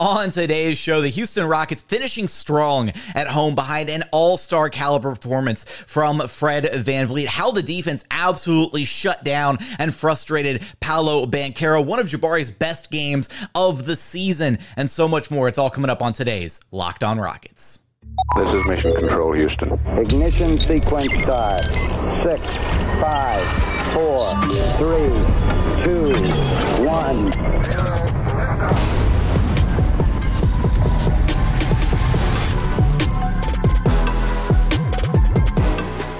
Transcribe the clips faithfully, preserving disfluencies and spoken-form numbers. On today's show, the Houston Rockets finishing strong at home behind an all-star caliber performance from Fred VanVleet. How the defense absolutely shut down and frustrated Paolo Banchero. One of Jabari's best games of the season and so much more. It's all coming up on today's Locked on Rockets. This is Mission Control, Houston. Ignition sequence start. Six, five, four, three, two, one.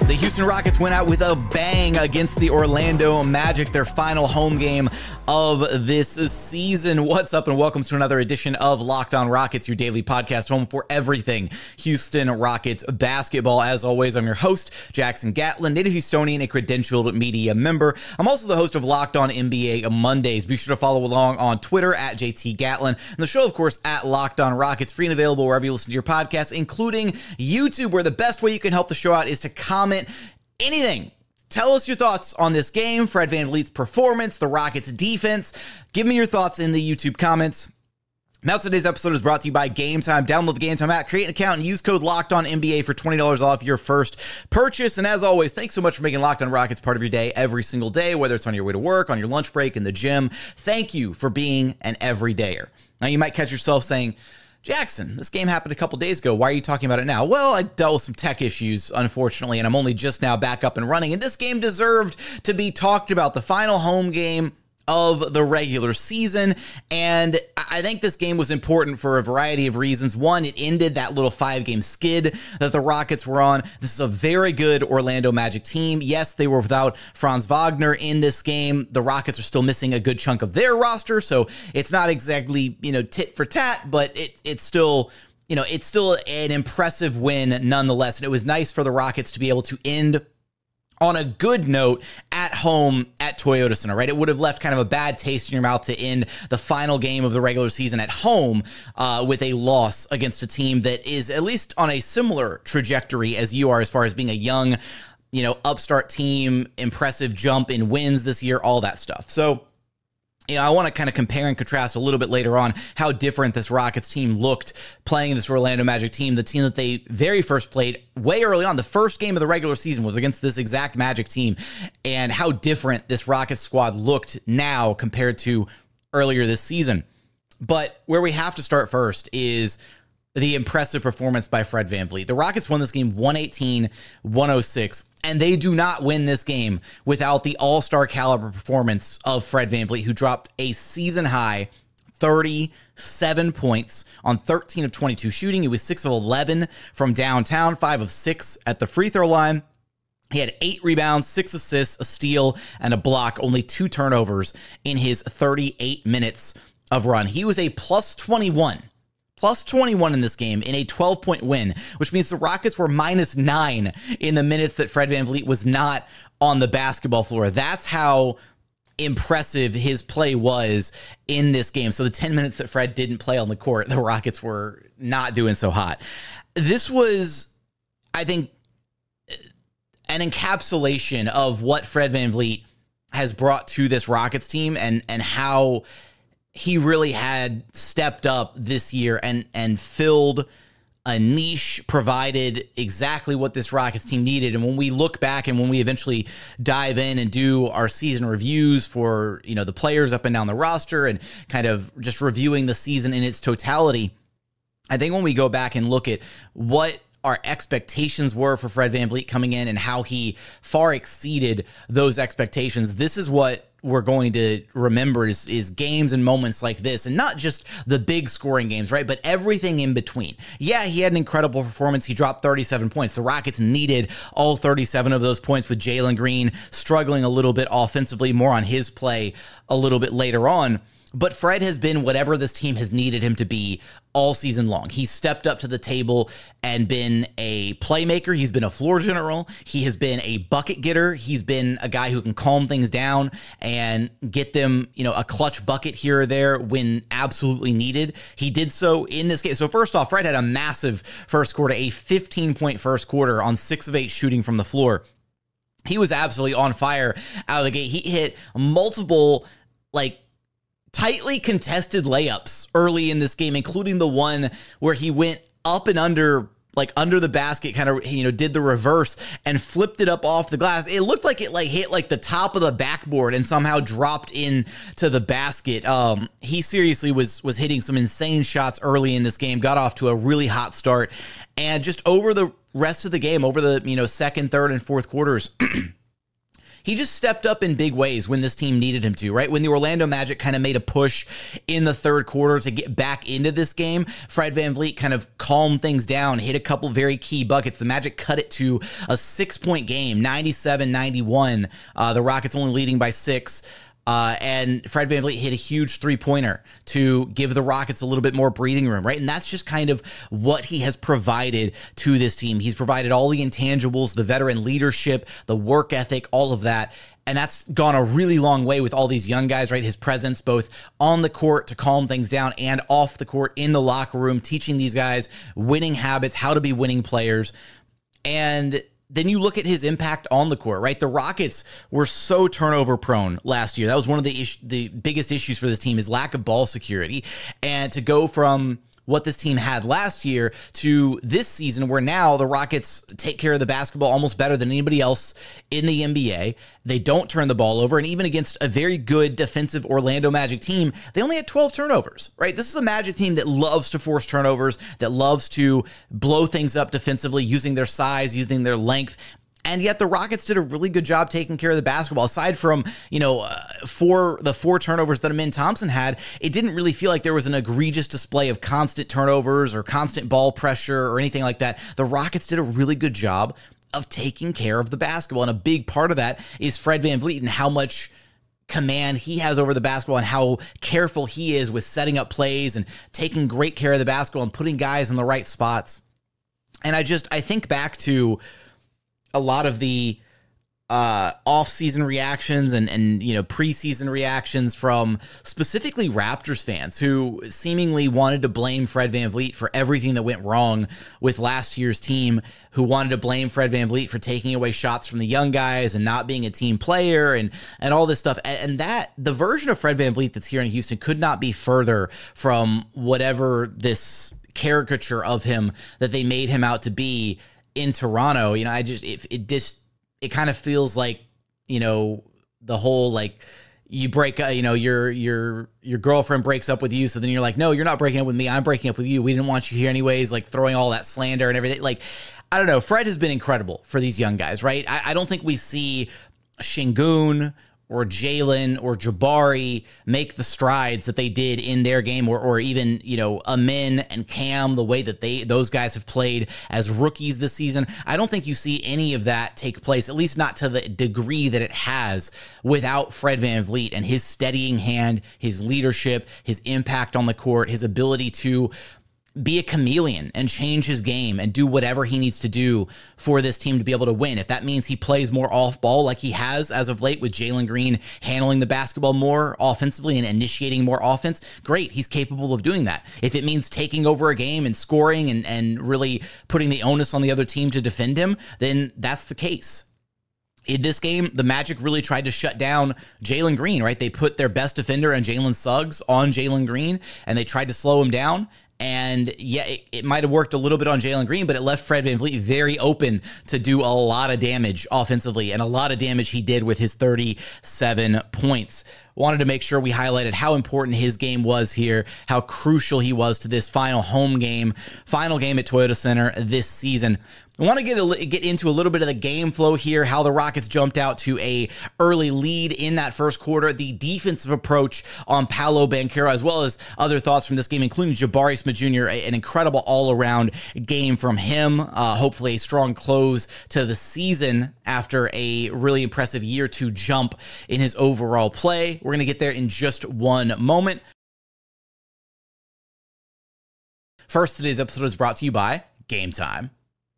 The Houston Rockets went out with a bang against the Orlando Magic, their final home game of this season. What's up and welcome to another edition of Locked on Rockets, your daily podcast home for everything Houston Rockets basketball. As always, I'm your host, Jackson Gatlin, native Houstonian, a credentialed media member. I'm also the host of Locked on N B A Mondays. Be sure to follow along on Twitter at J T Gatlin and the show, of course, at Locked on Rockets, free and available wherever you listen to your podcast, including YouTube, where the best way you can help the show out is to comment anything. Tell us your thoughts on this game, Fred VanVleet's performance, the Rockets' defense. Give me your thoughts in the YouTube comments. Now, today's episode is brought to you by GameTime. Download the GameTime app, create an account, and use code LOCKEDONNBA for twenty dollars off your first purchase. And as always, thanks so much for making Locked on Rockets part of your day every single day, whether it's on your way to work, on your lunch break, in the gym. Thank you for being an everydayer. Now, you might catch yourself saying, Jackson, this game happened a couple days ago. Why are you talking about it now? Well, I dealt with some tech issues, unfortunately, and I'm only just now back up and running. And this game deserved to be talked about, the final home game of the regular season. And I think this game was important for a variety of reasons. One, it ended that little five-game skid that the Rockets were on. This is a very good Orlando Magic team. Yes, they were without Franz Wagner in this game. The Rockets are still missing a good chunk of their roster, so it's not exactly, you know, tit for tat, but it it's still... you know, it's still an impressive win nonetheless. And it was nice for the Rockets to be able to end on a good note at home at Toyota Center, right? It would have left kind of a bad taste in your mouth to end the final game of the regular season at home uh, with a loss against a team that is at least on a similar trajectory as you are as far as being a young, you know, upstart team, impressive jump in wins this year, all that stuff. So, you know, I want to kind of compare and contrast a little bit later on how different this Rockets team looked playing this Orlando Magic team, the team that they very first played way early on. The first game of the regular season was against this exact Magic team, and how different this Rockets squad looked now compared to earlier this season. But where we have to start first is the impressive performance by Fred VanVleet. The Rockets won this game one eighteen to one oh six. And they do not win this game without the all-star caliber performance of Fred VanVleet, who dropped a season-high thirty-seven points on thirteen of twenty-two shooting. He was six of eleven from downtown, five of six at the free throw line. He had eight rebounds, six assists, a steal, and a block, only two turnovers in his thirty-eight minutes of run. He was a plus twenty-one. plus twenty-one in this game in a twelve-point win, which means the Rockets were minus nine in the minutes that Fred VanVleet was not on the basketball floor. That's how impressive his play was in this game. So the ten minutes that Fred didn't play on the court, the Rockets were not doing so hot. This was, I think, an encapsulation of what Fred VanVleet has brought to this Rockets team and, and how he really had stepped up this year and and filled a niche, provided exactly what this Rockets team needed. And when we look back and when we eventually dive in and do our season reviews for, you know, the players up and down the roster and kind of just reviewing the season in its totality, I think when we go back and look at what our expectations were for Fred VanVleet coming in and how he far exceeded those expectations, this is what we're going to remember is, is games and moments like this, and not just the big scoring games, right? But everything in between. Yeah, he had an incredible performance. He dropped thirty-seven points. The Rockets needed all thirty-seven of those points, with Jalen Green struggling a little bit offensively, more on his play a little bit later on. But Fred has been whatever this team has needed him to be all season long. He's stepped up to the table and been a playmaker. He's been a floor general. He has been a bucket getter. He's been a guy who can calm things down and get them, you know, a clutch bucket here or there when absolutely needed. He did so in this game. So first off, Fred had a massive first quarter, a fifteen-point first quarter on six of eight shooting from the floor. He was absolutely on fire out of the gate. He hit multiple, like, tightly contested layups early in this game, including the one where he went up and under, like under the basket, kind of, you know, did the reverse and flipped it up off the glass. It looked like it like hit like the top of the backboard and somehow dropped in to the basket. Um, he seriously was, was hitting some insane shots early in this game, got off to a really hot start, and just over the rest of the game, over the, you know, second, third and fourth quarters, he just stepped up in big ways when this team needed him to, right? When the Orlando Magic kind of made a push in the third quarter to get back into this game, Fred VanVleet kind of calmed things down, hit a couple very key buckets. The Magic cut it to a six-point game, ninety-seven ninety-one. Uh, the Rockets only leading by six. Uh, and Fred VanVleet hit a huge three-pointer to give the Rockets a little bit more breathing room, right? And that's just kind of what he has provided to this team. He's provided all the intangibles, the veteran leadership, the work ethic, all of that. And that's gone a really long way with all these young guys, right? His presence both on the court to calm things down and off the court in the locker room, teaching these guys winning habits, how to be winning players. And then you look at his impact on the court, right? The Rockets were so turnover prone last year. That was one of the is- the biggest issues for this team, is lack of ball security. And to go from what this team had last year to this season, where now the Rockets take care of the basketball almost better than anybody else in the N B A. They don't turn the ball over, and even against a very good defensive Orlando Magic team, they only had twelve turnovers, right? This is a Magic team that loves to force turnovers, that loves to blow things up defensively using their size, using their length. And yet the Rockets did a really good job taking care of the basketball. Aside from, you know, uh, four, the four turnovers that Amen Thompson had, it didn't really feel like there was an egregious display of constant turnovers or constant ball pressure or anything like that. The Rockets did a really good job of taking care of the basketball. And a big part of that is Fred VanVleet and how much command he has over the basketball and how careful he is with setting up plays and taking great care of the basketball and putting guys in the right spots. And I just, I think back to a lot of the uh, off-season reactions and, and you know, preseason reactions from specifically Raptors fans who seemingly wanted to blame Fred VanVleet for everything that went wrong with last year's team, who wanted to blame Fred VanVleet for taking away shots from the young guys and not being a team player and and all this stuff. And, and that the version of Fred VanVleet that's here in Houston could not be further from whatever this caricature of him that they made him out to be in Toronto. You know, I just, it, it just, it kind of feels like, you know, the whole, like, you break, uh, you know, your, your, your girlfriend breaks up with you. So then you're like, no, you're not breaking up with me. I'm breaking up with you. We didn't want you here anyways. Like throwing all that slander and everything. Like, I don't know. Fred has been incredible for these young guys, right? I, I don't think we see Şengün or Jalen or Jabari make the strides that they did in their game, or or even, you know, Amen and Cam, the way that they those guys have played as rookies this season. I don't think you see any of that take place, at least not to the degree that it has, without Fred VanVleet and his steadying hand, his leadership, his impact on the court, his ability to be a chameleon and change his game and do whatever he needs to do for this team to be able to win. If that means he plays more off ball like he has as of late, with Jalen Green handling the basketball more offensively and initiating more offense, great. He's capable of doing that. If it means taking over a game and scoring and, and really putting the onus on the other team to defend him, then that's the case. In this game, the Magic really tried to shut down Jalen Green, right? They put their best defender and Jalen Suggs on Jalen Green, and they tried to slow him down. And yeah, it, it might have worked a little bit on Jalen Green, but it left Fred VanVleet very open to do a lot of damage offensively, and a lot of damage he did with his thirty-seven points. Wanted to make sure we highlighted how important his game was here, how crucial he was to this final home game, final game at Toyota Center this season. I want to get a, get into a little bit of the game flow here, how the Rockets jumped out to a early lead in that first quarter, the defensive approach on Paolo Banchero, as well as other thoughts from this game, including Jabari Smith Junior, an incredible all-around game from him. Uh, hopefully a strong close to the season after a really impressive year two jump in his overall play. We're going to get there in just one moment. First, today's episode is brought to you by GameTime.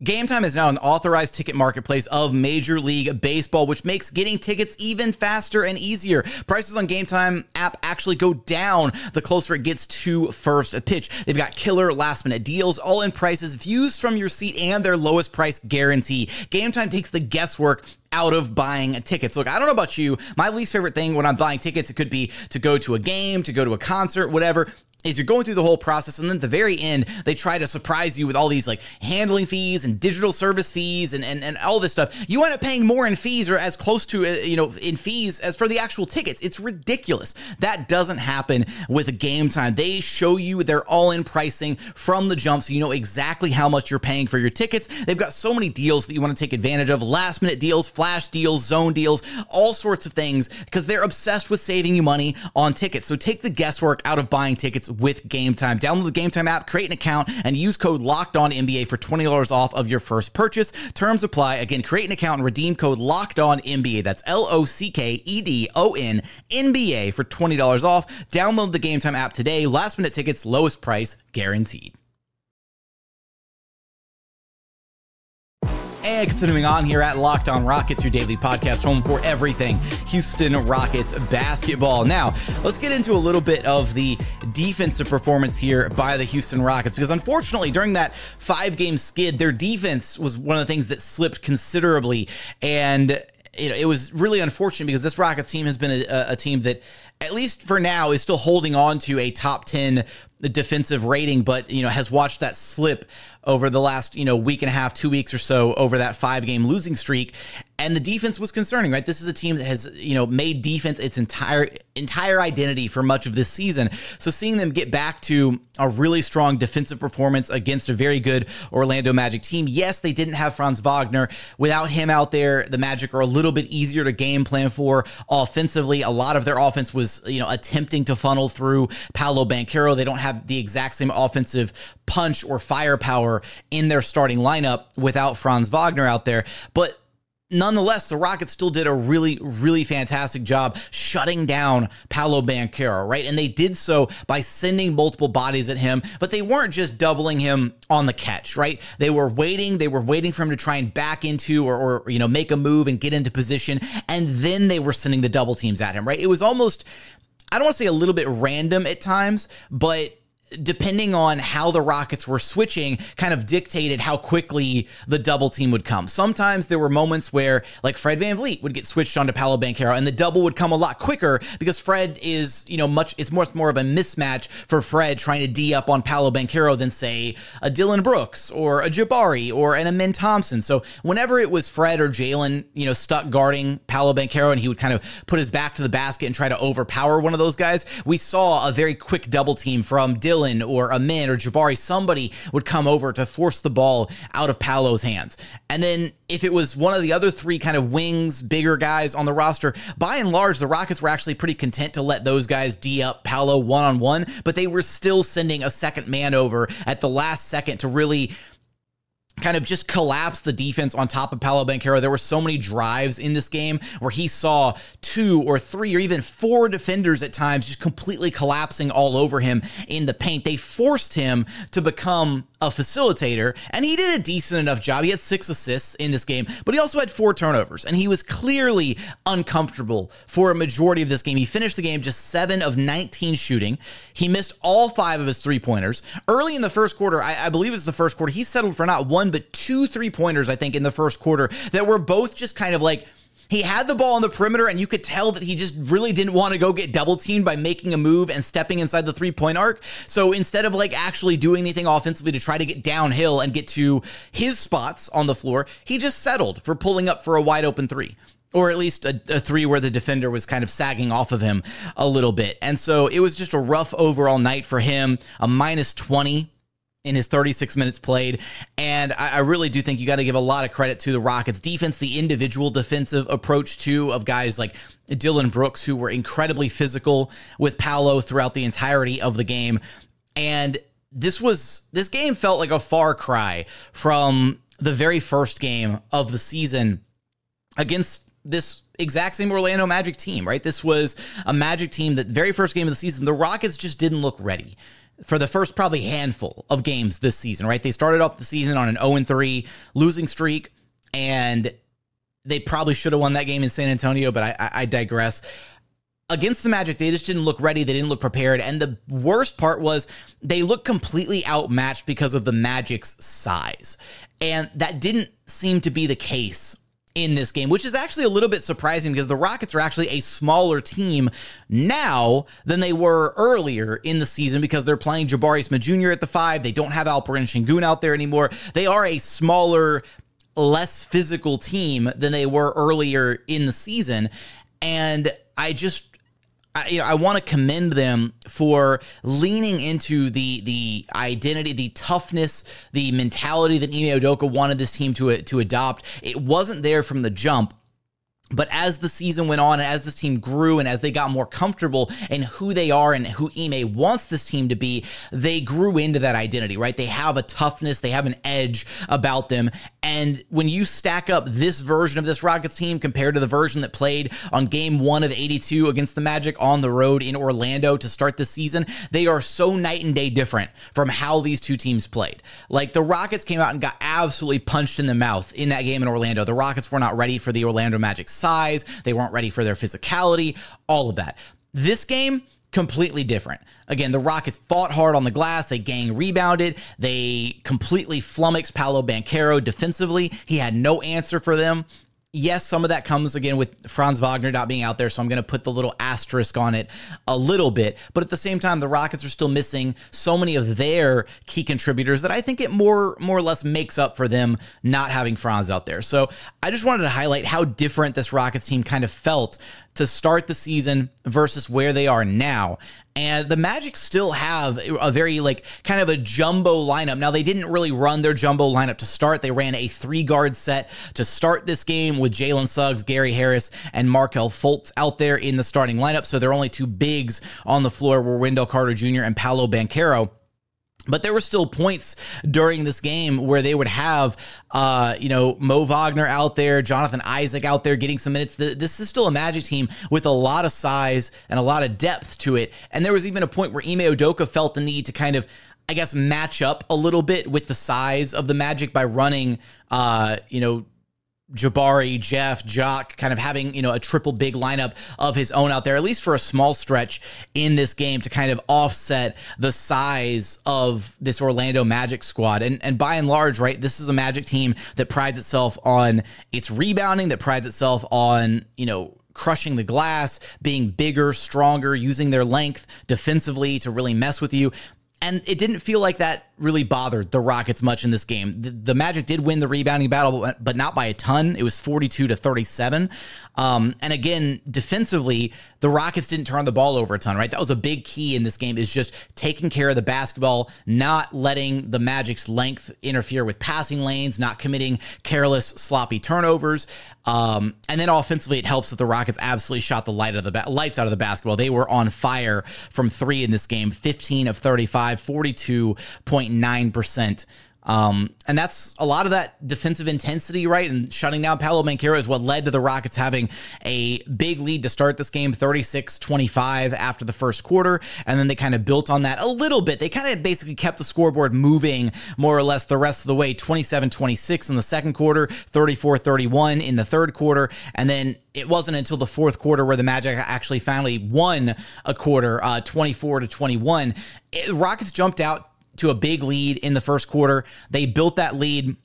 GameTime is now an authorized ticket marketplace of Major League Baseball, which makes getting tickets even faster and easier. Prices on GameTime app actually go down the closer it gets to first pitch. They've got killer last-minute deals, all-in prices, views from your seat, and their lowest price guarantee. GameTime takes the guesswork out of buying tickets. Look, I don't know about you. My least favorite thing when I'm buying tickets, it could be to go to a game, to go to a concert, whatever, is you're going through the whole process, and then at the very end, they try to surprise you with all these like handling fees and digital service fees and, and, and all this stuff. You end up paying more in fees, or as close to, you know, in fees as for the actual tickets. It's ridiculous. That doesn't happen with a Game Time. They show you their all-in pricing from the jump, so you know exactly how much you're paying for your tickets. They've got so many deals that you want to take advantage of, last-minute deals, flash deals, zone deals, all sorts of things, because they're obsessed with saving you money on tickets. So take the guesswork out of buying tickets with GameTime. Download the GameTime app, create an account, and use code LOCKEDONNBA for twenty dollars off of your first purchase. Terms apply. Again, create an account and redeem code LOCKEDONNBA. That's L O C K E D O N N B A for twenty dollars off. Download the GameTime app today. Last minute tickets, lowest price guaranteed. And continuing on here at Locked On Rockets, your daily podcast home for everything Houston Rockets basketball. Now, let's get into a little bit of the defensive performance here by the Houston Rockets, because unfortunately, during that five-game skid, their defense was one of the things that slipped considerably. And you know, it was really unfortunate, because this Rockets team has been a, a team that, at least for now, is still holding on to a top ten defensive rating, but, you know, has watched that slip over the last, you know, week and a half, two weeks or so, over that five-game losing streak. And the defense was concerning, right? This is a team that has, you know, made defense its entire entire identity for much of this season. So seeing them get back to a really strong defensive performance against a very good Orlando Magic team. Yes, they didn't have Franz Wagner. Without him out there, the Magic are a little bit easier to game plan for offensively. A lot of their offense was, you know, attempting to funnel through Paolo Banchero. They don't have the exact same offensive punch or firepower in their starting lineup without Franz Wagner out there. But nonetheless, the Rockets still did a really, really fantastic job shutting down Paolo Banchero, right? And they did so by sending multiple bodies at him, but they weren't just doubling him on the catch, right? They were waiting. They were waiting for him to try and back into or, or you know, make a move and get into position, and then they were sending the double teams at him, right? It was almost, I don't want to say a little bit random at times, but depending on how the Rockets were switching kind of dictated how quickly the double team would come. Sometimes there were moments where, like, Fred VanVleet would get switched onto Paolo Banchero, and the double would come a lot quicker, because Fred is, you know, much, it's much more of a mismatch for Fred trying to D up on Paolo Banchero than, say, a Dillon Brooks or a Jabari or an Amen Thompson. So whenever it was Fred or Jalen, you know, stuck guarding Paolo Banchero, and he would kind of put his back to the basket and try to overpower one of those guys, we saw a very quick double team from Dillon or Amen or Jabari. Somebody would come over to force the ball out of Paolo's hands. And then if it was one of the other three kind of wings, bigger guys on the roster, by and large, the Rockets were actually pretty content to let those guys D up Paolo one-on-one, but they were still sending a second man over at the last second to really kind of just collapse the defense on top of Paolo Banchero. There were so many drives in this game where he saw two or three or even four defenders at times just completely collapsing all over him in the paint. They forced him to become a facilitator, and he did a decent enough job. He had six assists in this game, but he also had four turnovers, and he was clearly uncomfortable for a majority of this game. He finished the game just seven of nineteen shooting. He missed all five of his three-pointers. Early in the first quarter, I, I believe it's the first quarter, he settled for not one, but two three-pointers, I think, in the first quarter that were both just kind of like, he had the ball on the perimeter, and you could tell that he just really didn't want to go get double-teamed by making a move and stepping inside the three-point arc. So instead of, like, actually doing anything offensively to try to get downhill and get to his spots on the floor, he just settled for pulling up for a wide-open three, or at least a, a three where the defender was kind of sagging off of him a little bit. And so it was just a rough overall night for him, a minus twenty in his thirty-six minutes played. And I, I really do think you got to give a lot of credit to the Rockets defense, the individual defensive approach too, of guys like Dillon Brooks, who were incredibly physical with Paolo throughout the entirety of the game. And this was, this game felt like a far cry from the very first game of the season against this exact same Orlando Magic team, right? This was a Magic team that very first game of the season, the Rockets just didn't look ready. for the first probably handful of games this season, right? They started off the season on an oh and three losing streak, and they probably should have won that game in San Antonio, but I, I, I digress. Against the Magic, they just didn't look ready. They didn't look prepared. And the worst part was they looked completely outmatched because of the Magic's size. And that didn't seem to be the case in this game, which is actually a little bit surprising because the Rockets are actually a smaller team now than they were earlier in the season because they're playing Jabari Smith Junior at the five. They don't have Alperen Şengün out there anymore. They are a smaller, less physical team than they were earlier in the season. And I just... I, you know, I want to commend them for leaning into the the identity, the toughness, the mentality that Ime Udoka wanted this team to, to adopt. It wasn't there from the jump, but as the season went on, and as this team grew, and as they got more comfortable in who they are and who Ime wants this team to be, they grew into that identity, right? They have a toughness, they have an edge about them. And when you stack up this version of this Rockets team compared to the version that played on game one of eighty-two against the Magic on the road in Orlando to start the season, they are so night and day different from how these two teams played. Like, the Rockets came out and got absolutely punched in the mouth in that game in Orlando. The Rockets were not ready for the Orlando Magic's size. They weren't ready for their physicality, all of that. This game, completely different. Again, the Rockets fought hard on the glass. They gang rebounded. They completely flummoxed Paolo Banchero defensively. He had no answer for them. Yes, some of that comes, again, with Franz Wagner not being out there, so I'm going to put the little asterisk on it a little bit. But at the same time, the Rockets are still missing so many of their key contributors that I think it more, more or less makes up for them not having Franz out there. So I just wanted to highlight how different this Rockets team kind of felt to start the season versus where they are now. And the Magic still have a very, like, kind of a jumbo lineup. Now, they didn't really run their jumbo lineup to start. They ran a three-guard set to start this game with Jalen Suggs, Gary Harris, and Markel Fultz out there in the starting lineup. So their only two bigs on the floor were Wendell Carter Junior and Paolo Banchero. But there were still points during this game where they would have, uh, you know, Mo Wagner out there, Jonathan Isaac out there getting some minutes. This is still a Magic team with a lot of size and a lot of depth to it. And there was even a point where Ime Udoka felt the need to kind of, I guess, match up a little bit with the size of the Magic by running, uh, you know, Jabari, Jeff, Jock, kind of having, you know, a triple big lineup of his own out there, at least for a small stretch in this game, to kind of offset the size of this Orlando Magic squad. And, and by and large, right, this is a Magic team that prides itself on its rebounding, that prides itself on, you know, crushing the glass, being bigger, stronger, using their length defensively to really mess with you. And it didn't feel like that really bothered the Rockets much in this game. The, the Magic did win the rebounding battle, but not by a ton. It was forty-two to thirty-seven. Um, and again, defensively, the Rockets didn't turn the ball over a ton, right? That was a big key in this game, is just taking care of the basketball, not letting the Magic's length interfere with passing lanes, not committing careless, sloppy turnovers. Um, and then offensively, it helps that the Rockets absolutely shot the light out of the lights out of the basketball. They were on fire from three in this game, fifteen of thirty-five. forty-two point nine percent. Um, and that's a lot of that defensive intensity, right? And shutting down Paolo Banchero is what led to the Rockets having a big lead to start this game, thirty-six twenty-five after the first quarter. And then they kind of built on that a little bit. They kind of basically kept the scoreboard moving more or less the rest of the way, twenty-seven twenty-six in the second quarter, thirty-four thirty-one in the third quarter. And then it wasn't until the fourth quarter where the Magic actually finally won a quarter, uh, twenty-four to twenty-one. It, Rockets jumped out to a big lead in the first quarter. They built that lead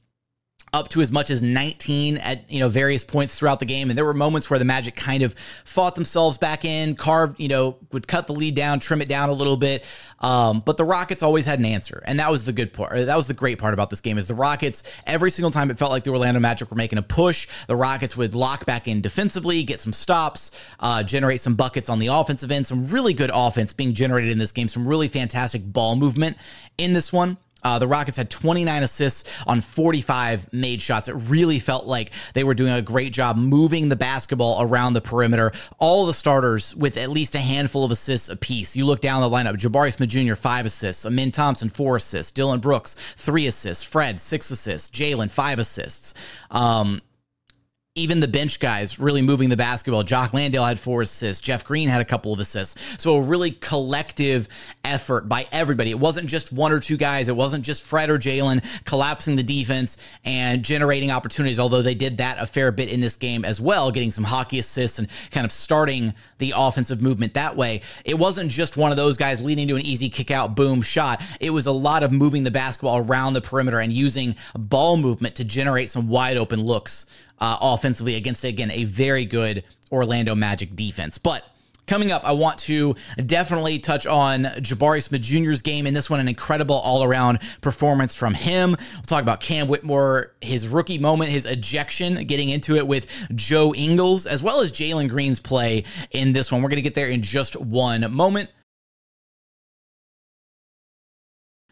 up to as much as nineteen at, you know, various points throughout the game. And there were moments where the Magic kind of fought themselves back in, carved, you know, would cut the lead down, trim it down a little bit. Um, but the Rockets always had an answer. And that was the good part. That was the great part about this game, is the Rockets, every single time it felt like the Orlando Magic were making a push, the Rockets would lock back in defensively, get some stops, uh, generate some buckets on the offensive end. Some really good offense being generated in this game. Some really fantastic ball movement in this one. Uh, the Rockets had twenty-nine assists on forty-five made shots. It really felt like they were doing a great job moving the basketball around the perimeter. All the starters with at least a handful of assists apiece. You look down the lineup, Jabari Smith Junior, five assists. Amen Thompson, four assists. Dillon Brooks, three assists. Fred, six assists. Jalen, five assists. Um, even the bench guys really moving the basketball. Jock Landale had four assists. Jeff Green had a couple of assists. So a really collective effort by everybody. It wasn't just one or two guys. It wasn't just Fred or Jalen collapsing the defense and generating opportunities, although they did that a fair bit in this game as well, getting some hockey assists and kind of starting the offensive movement that way. It wasn't just one of those guys leading to an easy kick out, boom, shot. It was a lot of moving the basketball around the perimeter and using ball movement to generate some wide open looks Uh, offensively against, again, a very good Orlando Magic defense. But coming up, I want to definitely touch on Jabari Smith Junior's game in this one, an incredible all-around performance from him. We'll talk about Cam Whitmore, his rookie moment, his ejection, getting into it with Joe Ingles, as well as Jalen Green's play in this one. We're going to get there in just one moment.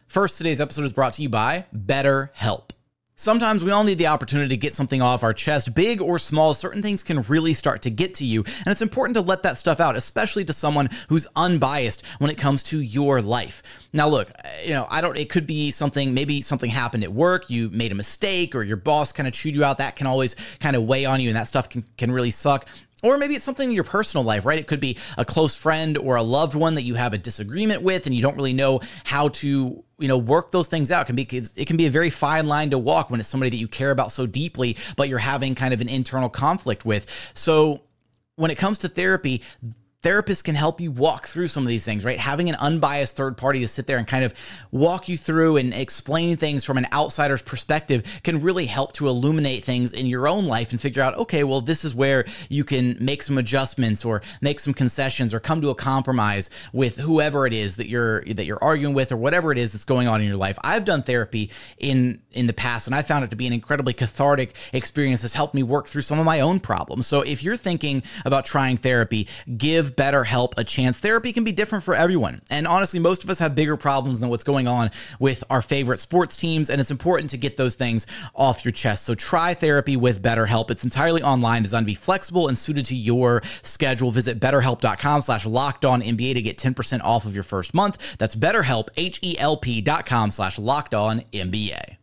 First, today's episode is brought to you by BetterHelp. Sometimes we all need the opportunity to get something off our chest, big or small. Certain things can really start to get to you, and it's important to let that stuff out, especially to someone who's unbiased when it comes to your life. Now, look, you know, I don't, it could be something, maybe something happened at work, you made a mistake, or your boss kind of chewed you out. That can always kind of weigh on you, and that stuff can, can really suck. Or maybe it's something in your personal life, right? It could be a close friend or a loved one that you have a disagreement with and you don't really know how to, you know, work those things out. It can be, it can be a very fine line to walk when it's somebody that you care about so deeply, but you're having kind of an internal conflict with. So when it comes to therapy, therapists can help you walk through some of these things, right? Having an unbiased third party to sit there and kind of walk you through and explain things from an outsider's perspective can really help to illuminate things in your own life and figure out, okay, well, this is where you can make some adjustments or make some concessions or come to a compromise with whoever it is that you're that you're arguing with or whatever it is that's going on in your life. I've done therapy in in the past, and I found it to be an incredibly cathartic experience that's helped me work through some of my own problems. So if you're thinking about trying therapy, give BetterHelp a chance. Therapy can be different for everyone. And honestly, most of us have bigger problems than what's going on with our favorite sports teams, and it's important to get those things off your chest. So try therapy with BetterHelp. It's entirely online, designed to be flexible and suited to your schedule. Visit betterhelp.com slash locked on NBA to get ten percent off of your first month. That's BetterHelp, H E L P dot com slash locked on N B A.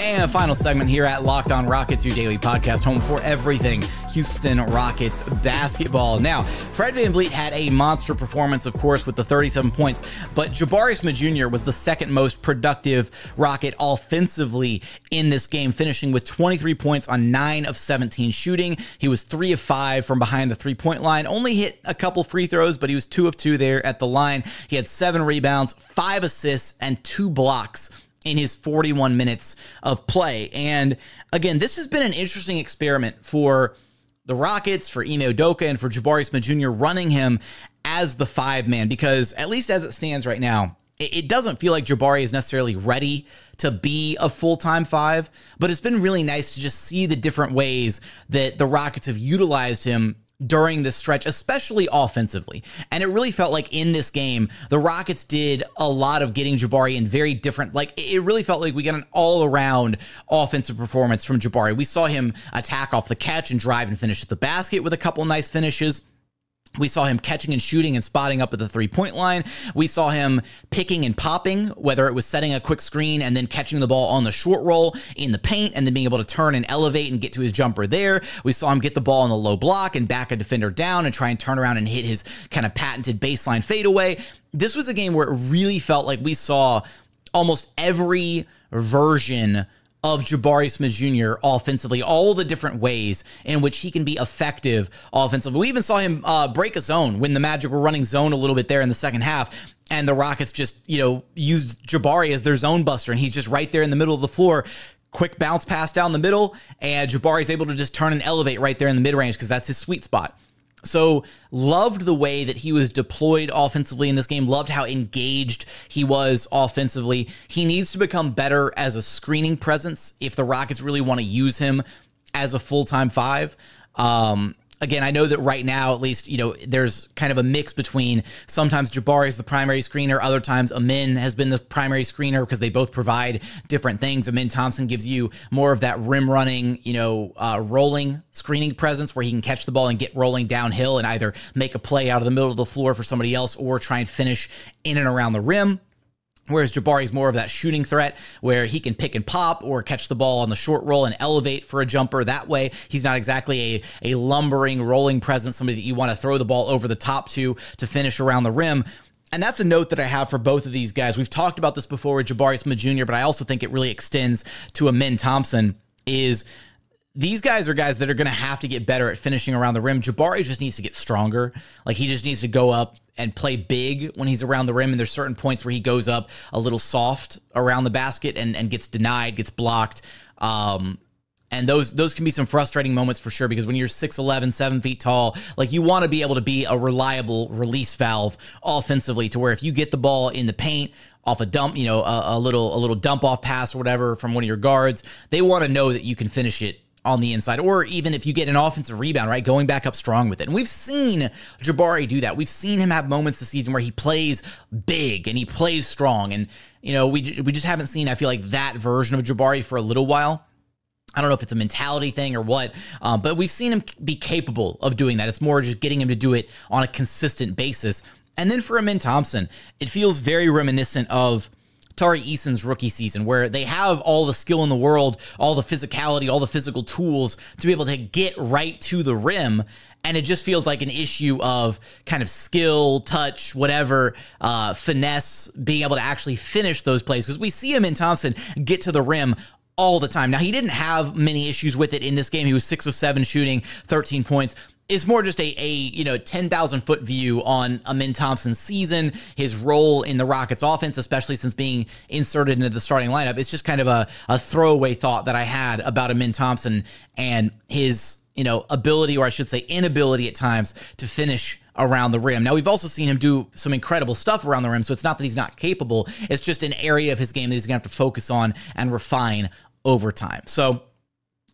And final segment here at Locked On Rockets, your daily podcast home for everything Houston Rockets basketball. Now, Fred VanVleet had a monster performance, of course, with the thirty-seven points, but Jabari Smith Junior was the second most productive Rocket offensively in this game, finishing with twenty-three points on nine of seventeen shooting. He was three of five from behind the three-point line, only hit a couple free throws, but he was two of two there at the line. He had seven rebounds, five assists, and two blocks in his forty-one minutes of play. And again, this has been an interesting experiment for the Rockets, for Ime Udoka, and for Jabari Smith Junior running him as the five-man, because at least as it stands right now, it doesn't feel like Jabari is necessarily ready to be a full-time five, but it's been really nice to just see the different ways that the Rockets have utilized him during this stretch, especially offensively. And it really felt like in this game, the Rockets did a lot of getting Jabari in very different, like it really felt like we got an all-around offensive performance from Jabari. We saw him attack off the catch and drive and finish at the basket with a couple nice finishes. We saw him catching and shooting and spotting up at the three-point line. We saw him picking and popping, whether it was setting a quick screen and then catching the ball on the short roll in the paint and then being able to turn and elevate and get to his jumper there. We saw him get the ball on the low block and back a defender down and try and turn around and hit his kind of patented baseline fadeaway. This was a game where it really felt like we saw almost every version of Jabari Smith Junior offensively, all the different ways in which he can be effective offensively. We even saw him uh, break a zone when the Magic were running zone a little bit there in the second half, and the Rockets just, you know, used Jabari as their zone buster, and he's just right there in the middle of the floor. Quick bounce pass down the middle, and Jabari's able to just turn and elevate right there in the mid-range because that's his sweet spot. So loved the way that he was deployed offensively in this game. Loved how engaged he was offensively. He needs to become better as a screening presence if the Rockets really want to use him as a full-time five. Um, again, I know that right now, at least, you know, there's kind of a mix between sometimes Jabari is the primary screener, other times Amen has been the primary screener because they both provide different things. Amen Thompson gives you more of that rim running, you know, uh, rolling screening presence where he can catch the ball and get rolling downhill and either make a play out of the middle of the floor for somebody else or try and finish in and around the rim. Whereas Jabari's more of that shooting threat where he can pick and pop or catch the ball on the short roll and elevate for a jumper. That way, he's not exactly a, a lumbering, rolling presence, somebody that you want to throw the ball over the top to to finish around the rim. And that's a note that I have for both of these guys. We've talked about this before with Jabari Smith Junior, but I also think it really extends to Amen Thompson, is these guys are guys that are going to have to get better at finishing around the rim. Jabari just needs to get stronger. Like, he just needs to go up and play big when he's around the rim. And there's certain points where he goes up a little soft around the basket and, and gets denied, gets blocked. Um, and those those can be some frustrating moments for sure, because when you're six eleven, seven feet tall, like, you want to be able to be a reliable release valve offensively, to where if you get the ball in the paint off a dump, you know, a, a little a little dump off pass or whatever from one of your guards, they want to know that you can finish it on the inside, or even if you get an offensive rebound, right, going back up strong with it. And we've seen Jabari do that. We've seen him have moments this season where he plays big and he plays strong. And, you know, we, we just haven't seen, I feel like, that version of Jabari for a little while. I don't know if it's a mentality thing or what, um, but we've seen him be capable of doing that. It's more just getting him to do it on a consistent basis. And then for Amen Thompson, it feels very reminiscent of Tari Eason's rookie season, where they have all the skill in the world, all the physicality, all the physical tools to be able to get right to the rim. And it just feels like an issue of kind of skill, touch, whatever, uh, finesse, being able to actually finish those plays. Because we see Amen Thompson get to the rim all the time. Now, he didn't have many issues with it in this game. He was six of seven shooting, thirteen points. It's more just a, a you know, ten thousand foot view on Amen Thompson's season, his role in the Rockets offense, especially since being inserted into the starting lineup. It's just kind of a, a throwaway thought that I had about Amen Thompson and his, you know, ability, or I should say inability at times, to finish around the rim. Now, we've also seen him do some incredible stuff around the rim, so it's not that he's not capable. It's just an area of his game that he's going to have to focus on and refine over time. So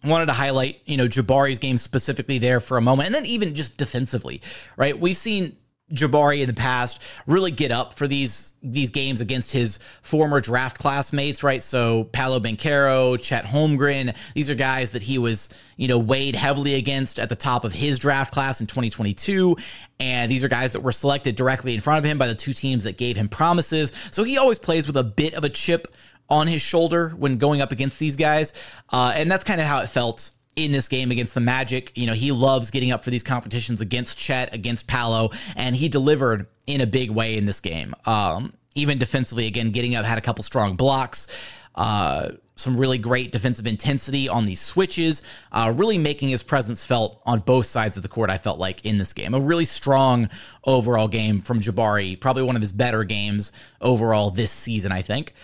I wanted to highlight, you know, Jabari's game specifically there for a moment. And then even just defensively, right? We've seen Jabari in the past really get up for these these games against his former draft classmates, right? So Paolo Banchero, Chet Holmgren, these are guys that he was, you know, weighed heavily against at the top of his draft class in twenty twenty-two. And these are guys that were selected directly in front of him by the two teams that gave him promises. So he always plays with a bit of a chip on his shoulder when going up against these guys. Uh, and that's kind of how it felt in this game against the Magic. You know, he loves getting up for these competitions against Chet, against Paolo, and he delivered in a big way in this game. Um, even defensively, again, getting up, had a couple strong blocks, uh, some really great defensive intensity on these switches, uh, really making his presence felt on both sides of the court, I felt like, in this game. A really strong overall game from Jabari, probably one of his better games overall this season, I think.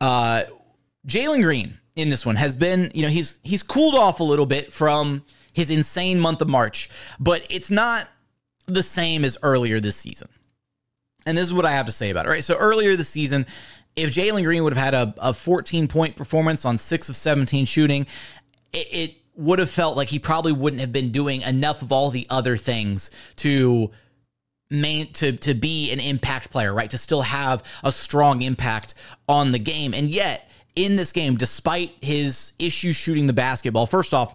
Uh, Jalen Green in this one has been, you know, he's, he's cooled off a little bit from his insane month of March, but it's not the same as earlier this season. And this is what I have to say about it, right? So earlier this season, if Jalen Green would have had a, a fourteen point performance on six of seventeen shooting, it, it would have felt like he probably wouldn't have been doing enough of all the other things to Main, to, to be an impact player, right? To still have a strong impact on the game. And yet, in this game, despite his issue shooting the basketball, first off,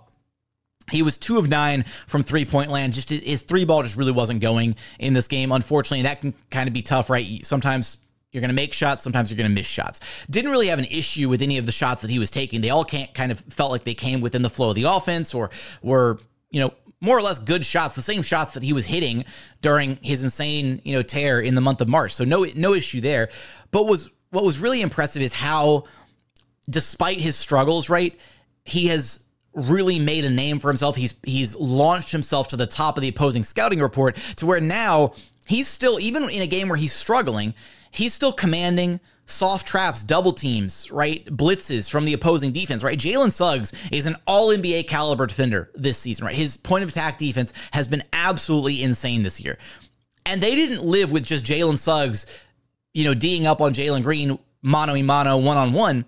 he was two of nine from three-point land. Just his three ball just really wasn't going in this game, unfortunately. And that can kind of be tough, right? Sometimes you're going to make shots. Sometimes you're going to miss shots. Didn't really have an issue with any of the shots that he was taking. They all can't, kind of felt like they came within the flow of the offense, or were, you know, more or less good shots, the same shots that he was hitting during his insane, you know, tear in the month of March. So no, no issue there. But was what was really impressive is how, despite his struggles, right, he has really made a name for himself. He's he's launched himself to the top of the opposing scouting report, to where now he's still, even in a game where he's struggling, he's still commanding soft traps, double teams, right? Blitzes from the opposing defense, right? Jalen Suggs is an all N B A caliber defender this season, right? His point of attack defense has been absolutely insane this year. And they didn't live with just Jalen Suggs, you know, D'ing up on Jalen Green, mano a mano, one-on-one.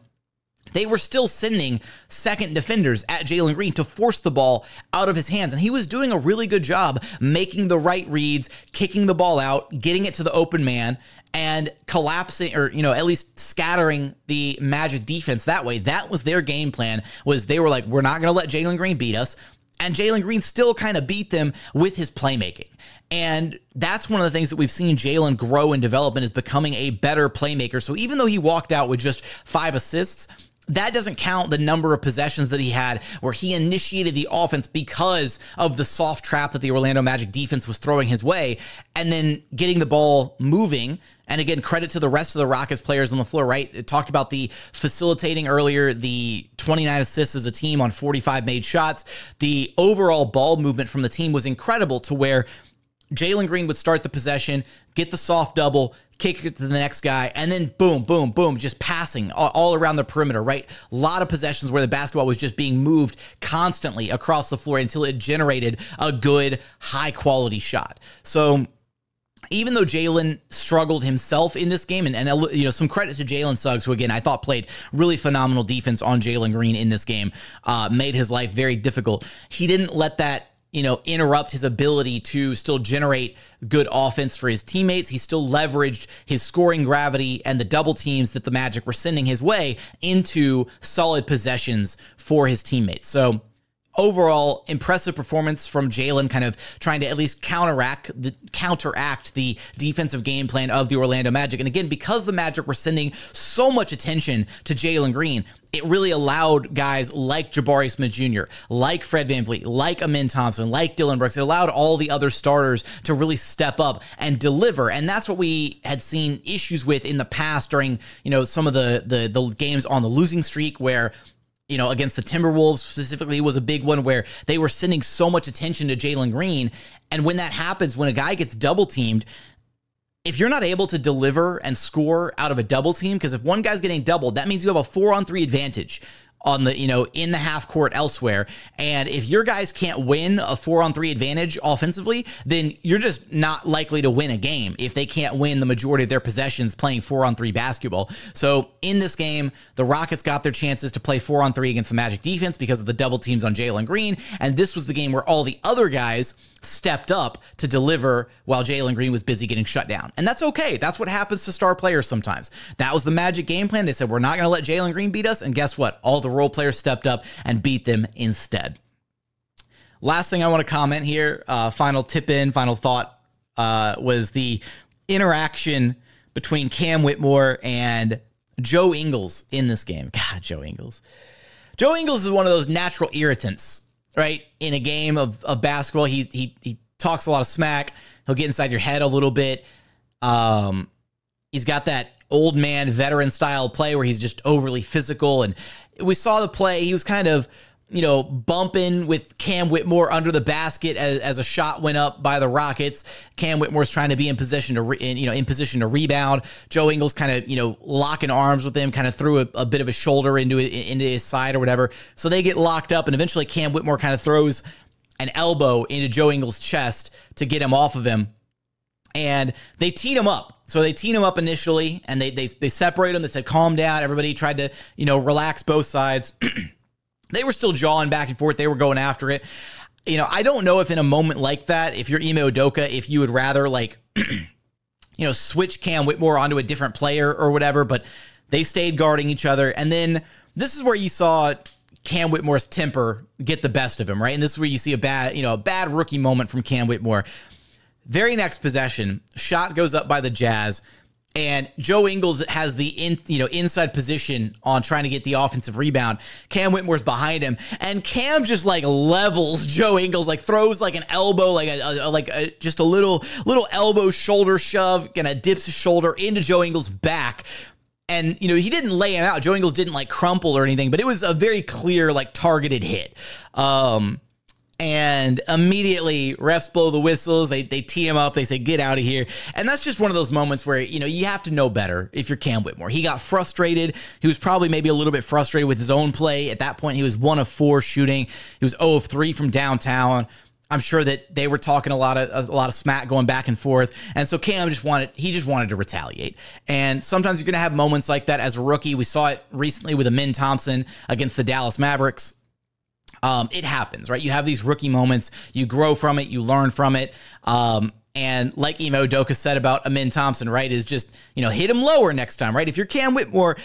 They were still sending second defenders at Jalen Green to force the ball out of his hands. And he was doing a really good job making the right reads, kicking the ball out, getting it to the open man, and collapsing, or, you know, at least scattering the Magic defense that way. That was their game plan, was they were like, we're not going to let Jalen Green beat us. and Jalen Green still kind of beat them with his playmaking. And that's one of the things that we've seen Jalen grow and develop in, is becoming a better playmaker. So even though he walked out with just five assists, that doesn't count the number of possessions that he had where he initiated the offense because of the soft trap that the Orlando Magic defense was throwing his way, and then getting the ball moving. And again, credit to the rest of the Rockets players on the floor, right? It talked about the facilitating earlier, the twenty-nine assists as a team on forty-five made shots. The overall ball movement from the team was incredible, to where Jalen Green would start the possession, get the soft double, kick it to the next guy, and then boom, boom, boom, just passing all around the perimeter, right? A lot of possessions where the basketball was just being moved constantly across the floor until it generated a good, high-quality shot. So even though Jalen struggled himself in this game, and, and you know, some credit to Jalen Suggs, who, again, I thought played really phenomenal defense on Jalen Green in this game, uh, made his life very difficult. He didn't let that, you know, interrupt his ability to still generate good offense for his teammates. He still leveraged his scoring gravity and the double teams that the Magic were sending his way into solid possessions for his teammates. So overall, impressive performance from Jalen, kind of trying to at least counteract the, counteract the defensive game plan of the Orlando Magic. And again, because the Magic were sending so much attention to Jalen Green, it really allowed guys like Jabari Smith Junior, like Fred VanVleet, like Amen Thompson, like Dillon Brooks, it allowed all the other starters to really step up and deliver. And that's what we had seen issues with in the past during, you know, some of the, the, the games on the losing streak, where, you know, against the Timberwolves specifically was a big one where they were sending so much attention to Jalen Green. And when that happens, when a guy gets double teamed, if you're not able to deliver and score out of a double team, because if one guy's getting doubled, that means you have a four on three advantage on the, you know, in the half court elsewhere. And if your guys can't win a four on three advantage offensively, then you're just not likely to win a game if they can't win the majority of their possessions playing four on three basketball. So in this game, the Rockets got their chances to play four on three against the Magic defense because of the double teams on Jalen Green. And this was the game where all the other guys stepped up to deliver while Jalen Green was busy getting shut down. And that's okay. That's what happens to star players sometimes. That was the Magic game plan. They said, we're not going to let Jalen Green beat us. And guess what? All the role players stepped up and beat them instead. Last thing I want to comment here, uh, final tip in, final thought, uh, was the interaction between Cam Whitmore and Joe Ingles in this game. God, Joe Ingles. Joe Ingles is one of those natural irritants, right? In a game of, of basketball, he, he, he talks a lot of smack. He'll get inside your head a little bit. Um, he's got that old man veteran style play where he's just overly physical. And we saw the play. He was kind of, you know, bumping with Cam Whitmore under the basket as, as a shot went up by the Rockets. Cam Whitmore's trying to be in position to, re, in, you know, in position to rebound. Joe Ingles kind of, you know, locking arms with him, kind of threw a, a bit of a shoulder into it, into his side or whatever. So they get locked up, and eventually Cam Whitmore kind of throws an elbow into Joe Ingles' chest to get him off of him. And they teed him up. So they teed him up initially, and they, they, they separate him. They said, calm down. Everybody tried to, you know, relax both sides. They were still jawing back and forth. They were going after it. You know, I don't know if in a moment like that, if you're Ime Udoka, if you would rather, like, you know, switch Cam Whitmore onto a different player or whatever, but they stayed guarding each other. And then this is where you saw Cam Whitmore's temper get the best of him, right? And this is where you see a bad, you know, a bad rookie moment from Cam Whitmore. Very next possession, shot goes up by the Jazz, and Joe Ingles has the in, you know, inside position on trying to get the offensive rebound. Cam Whitmore's behind him, and Cam just like levels Joe Ingles, like throws like an elbow, like a, a like a, just a little little elbow shoulder shove, kind of dips his shoulder into Joe Ingles' back. And, you know, he didn't lay him out. Joe Ingles didn't like crumple or anything, but it was a very clear, like, targeted hit. Um, and immediately refs blow the whistles. They, they tee him up. They say, get out of here. And that's just one of those moments where, you know, you have to know better if you're Cam Whitmore. He got frustrated. He was probably maybe a little bit frustrated with his own play. At that point, he was one of four shooting. He was zero of three from downtown. I'm sure that they were talking a lot of a lot of smack, going back and forth, and so Cam just wanted he just wanted to retaliate. And sometimes you're going to have moments like that as a rookie. We saw it recently with Amen Thompson against the Dallas Mavericks. Um, it happens, right? You have these rookie moments. You grow from it. You learn from it. Um, and like Ime Udoka said about Amen Thompson, right, is just, you know, hit him lower next time, right? If you're Cam Whitmore,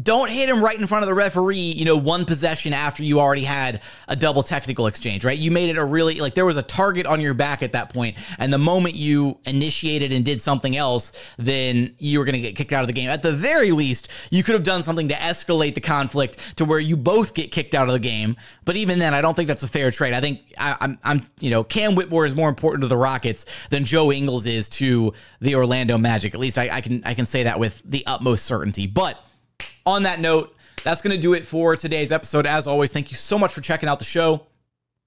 Don't hit him right in front of the referee, you know, one possession after you already had a double technical exchange, right? You made it a really, like, there was a target on your back at that point, and the moment you initiated and did something else, then you were going to get kicked out of the game. At the very least, you could have done something to escalate the conflict to where you both get kicked out of the game. But even then, I don't think that's a fair trade. I think I, I'm, I'm, you know, Cam Whitmore is more important to the Rockets than Joe Ingles is to the Orlando Magic. At least I, I can, I can say that with the utmost certainty. But on that note, that's going to do it for today's episode. As always, thank you so much for checking out the show.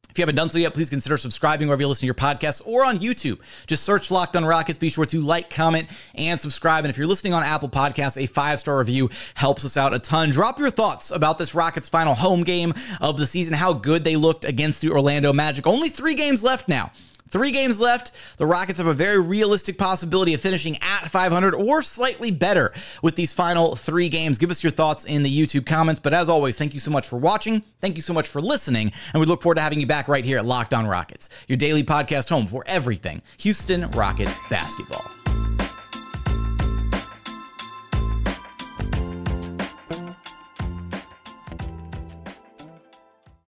If you haven't done so yet, please consider subscribing wherever you listen to your podcasts or on YouTube. Just search Locked on Rockets. Be sure to like, comment, and subscribe. And if you're listening on Apple Podcasts, a five-star review helps us out a ton. Drop your thoughts about this Rockets final home game of the season, how good they looked against the Orlando Magic. Only three games left now. Three games left. The Rockets have a very realistic possibility of finishing at five hundred or slightly better with these final three games. Give us your thoughts in the YouTube comments. But as always, thank you so much for watching. Thank you so much for listening. And we look forward to having you back right here at Locked on Rockets, your daily podcast home for everything Houston Rockets basketball.